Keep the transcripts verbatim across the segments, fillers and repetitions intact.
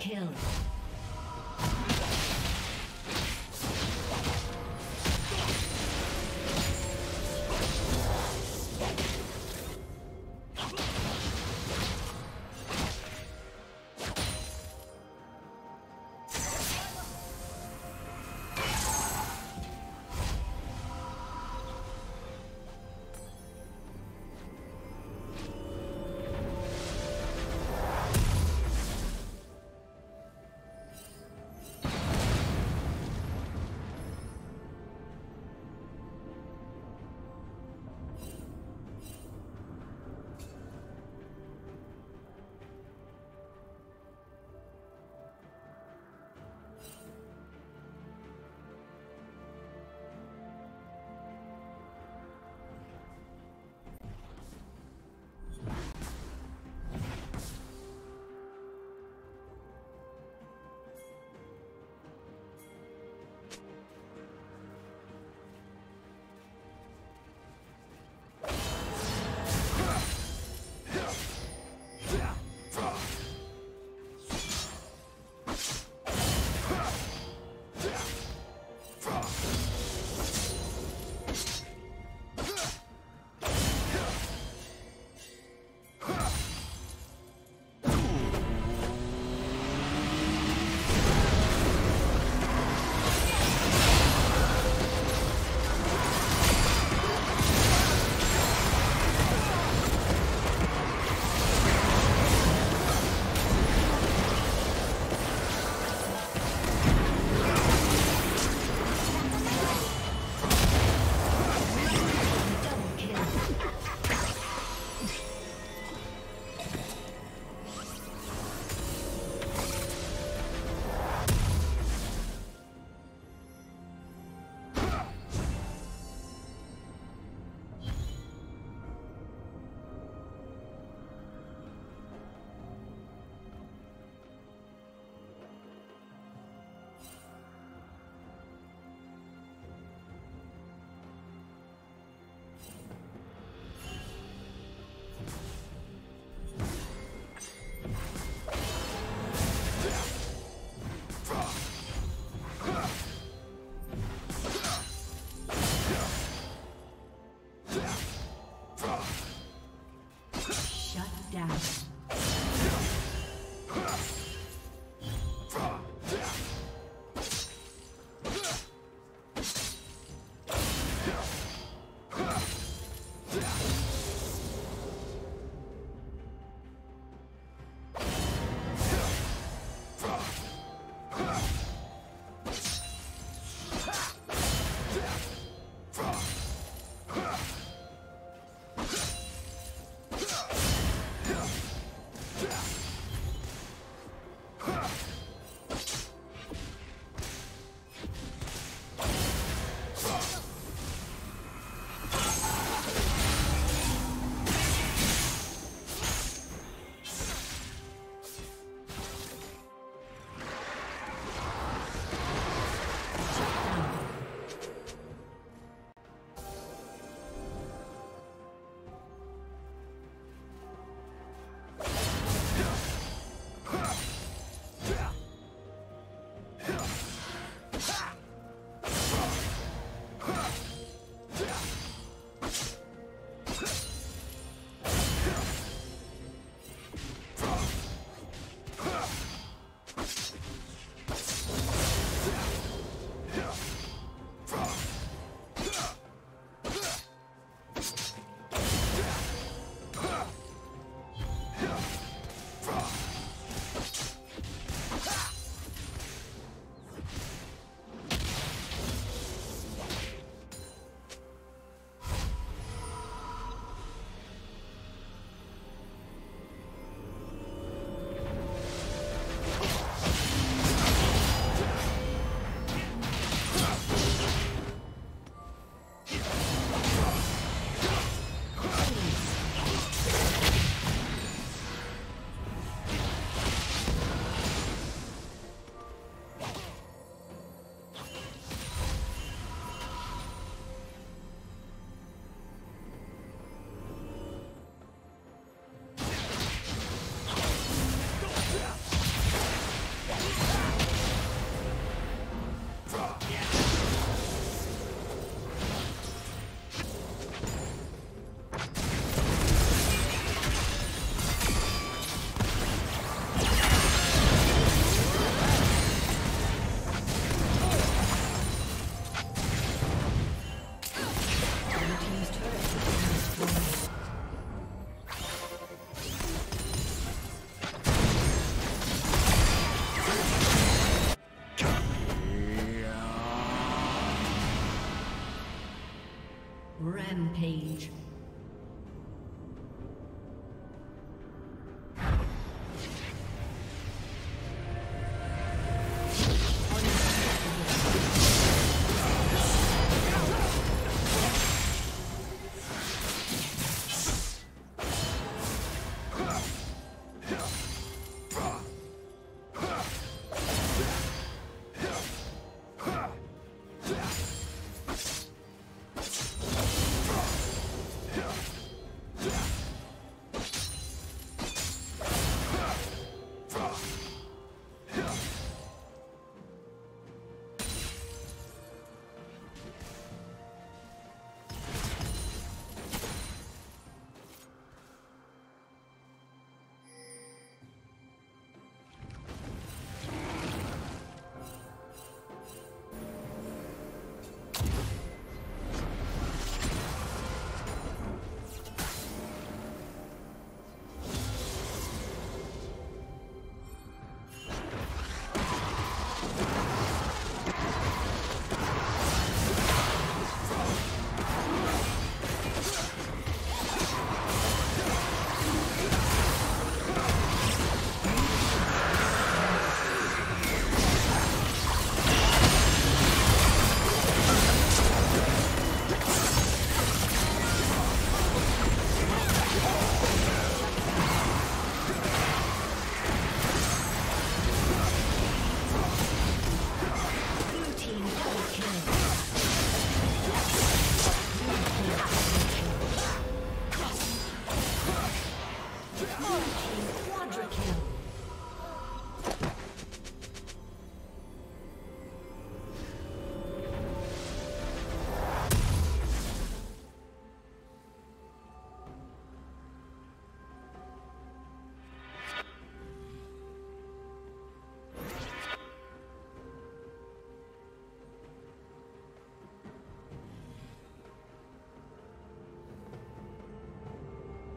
Kill. Rampage.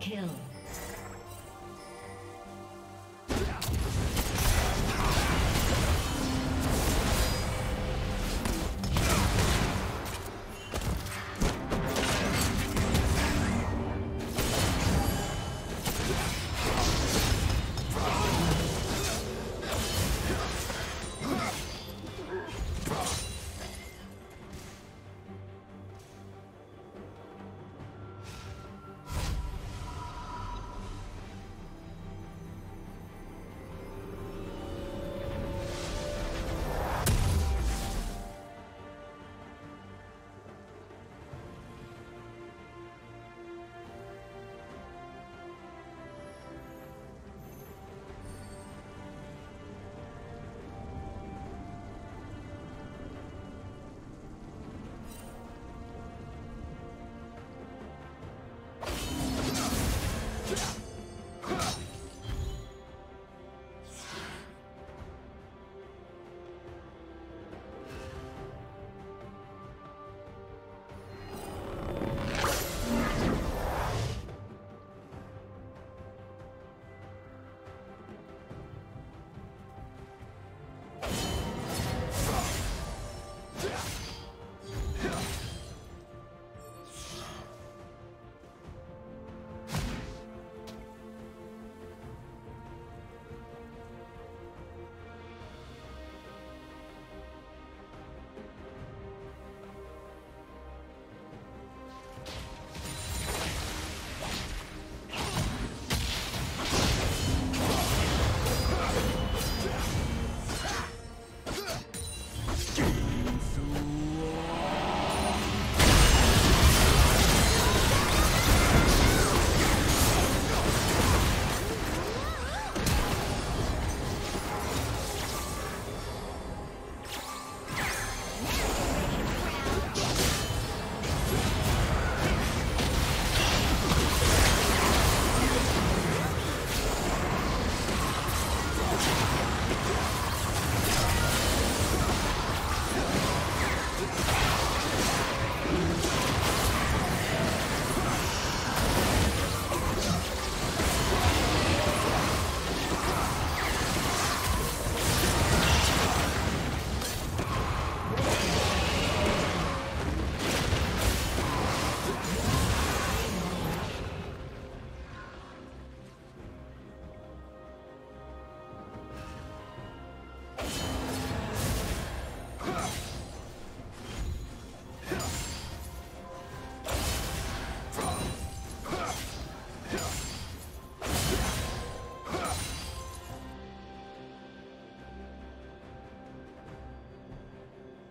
Kill.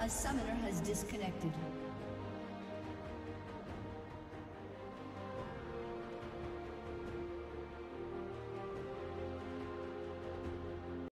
A summoner has disconnected.